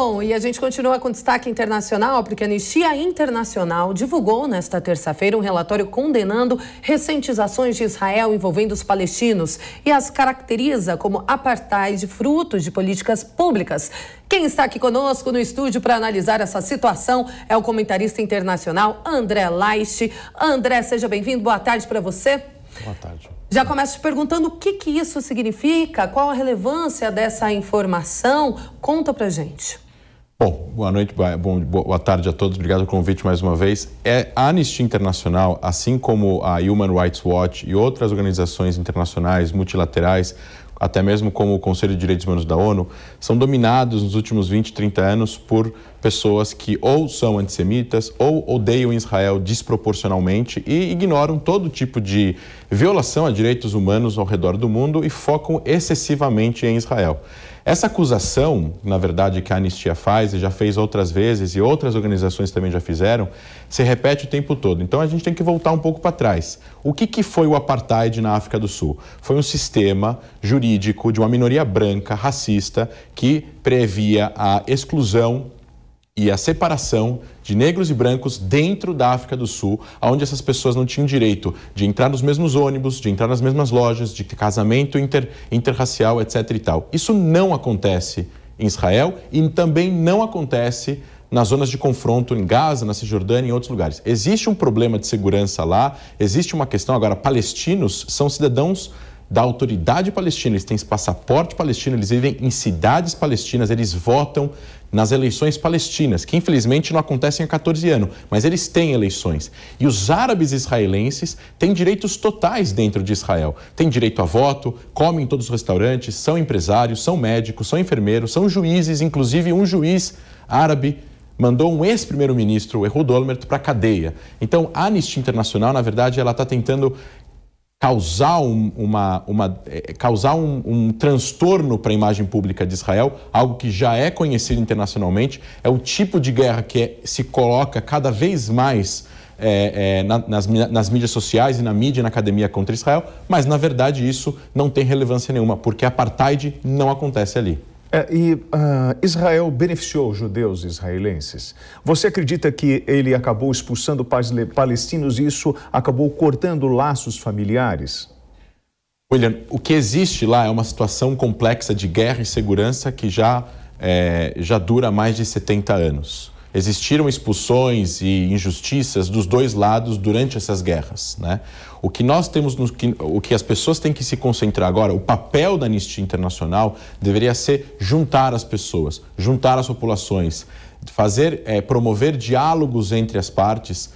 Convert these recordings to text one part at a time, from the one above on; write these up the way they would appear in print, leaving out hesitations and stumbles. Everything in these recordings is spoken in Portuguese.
Bom, e a gente continua com destaque internacional, porque a Anistia Internacional divulgou nesta terça-feira um relatório condenando recentes ações de Israel envolvendo os palestinos e as caracteriza como apartheid, frutos de políticas públicas. Quem está aqui conosco no estúdio para analisar essa situação é o comentarista internacional André Leist. André, seja bem-vindo, boa tarde para você. Boa tarde. Já começo te perguntando o que isso significa, qual a relevância dessa informação, conta pra gente. Bom, boa noite, boa tarde a todos, obrigado pelo convite mais uma vez. A Anistia Internacional, assim como a Human Rights Watch e outras organizações internacionais, multilaterais, até mesmo como o Conselho de Direitos Humanos da ONU, são dominados nos últimos 20, 30 anos por pessoas que ou são antissemitas ou odeiam Israel desproporcionalmente e ignoram todo tipo de violação a direitos humanos ao redor do mundo e focam excessivamente em Israel. Essa acusação, na verdade, que a Anistia faz e já fez outras vezes e outras organizações também já fizeram, se repete o tempo todo. Então a gente tem que voltar um pouco para trás. O que foi o apartheid na África do Sul? Foi um sistema jurídico de uma minoria branca, racista, que previa a exclusão e a separação de negros e brancos dentro da África do Sul, onde essas pessoas não tinham direito de entrar nos mesmos ônibus, de entrar nas mesmas lojas, de casamento interracial, etc. e tal. Isso não acontece em Israel e também não acontece nas zonas de confronto em Gaza, na Cisjordânia e em outros lugares. Existe um problema de segurança lá, existe uma questão. Agora, palestinos são cidadãos da autoridade palestina, eles têm passaporte palestino, eles vivem em cidades palestinas, eles votam nas eleições palestinas, que infelizmente não acontecem há 14 anos, mas eles têm eleições. E os árabes israelenses têm direitos totais dentro de Israel. Têm direito a voto, comem em todos os restaurantes, são empresários, são médicos, são enfermeiros, são juízes, inclusive um juiz árabe mandou um ex-primeiro-ministro, Ehud Olmert, para a cadeia. Então, a Anistia Internacional, na verdade, ela está tentando causar um transtorno para a imagem pública de Israel, algo que já é conhecido internacionalmente. É o tipo de guerra que se coloca cada vez mais nas mídias sociais e na mídia e na academia contra Israel, mas na verdade isso não tem relevância nenhuma, porque apartheid não acontece ali. Israel beneficiou os judeus israelenses. Você acredita que ele acabou expulsando palestinos e isso acabou cortando laços familiares? William, o que existe lá é uma situação complexa de guerra e segurança que já dura mais de 70 anos. Existiram expulsões e injustiças dos dois lados durante essas guerras, né? O que nós temos, o que as pessoas têm que se concentrar agora, o papel da Anistia Internacional deveria ser juntar as pessoas, juntar as populações, promover diálogos entre as partes,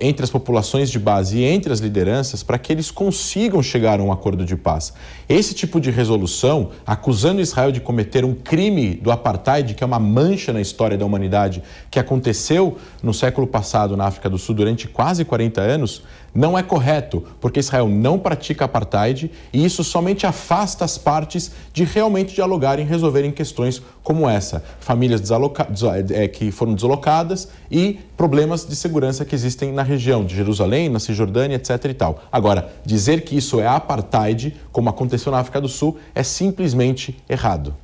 entre as populações de base e entre as lideranças, para que eles consigam chegar a um acordo de paz. Esse tipo de resolução, acusando Israel de cometer um crime do apartheid, que é uma mancha na história da humanidade, que aconteceu no século passado na África do Sul durante quase 40 anos, não é correto, porque Israel não pratica apartheid e isso somente afasta as partes de realmente dialogarem e resolverem questões como essa. Famílias que foram deslocadas e problemas de segurança que existem na região de Jerusalém, na Cisjordânia, etc. e tal. Agora, dizer que isso é apartheid, como aconteceu na África do Sul, é simplesmente errado.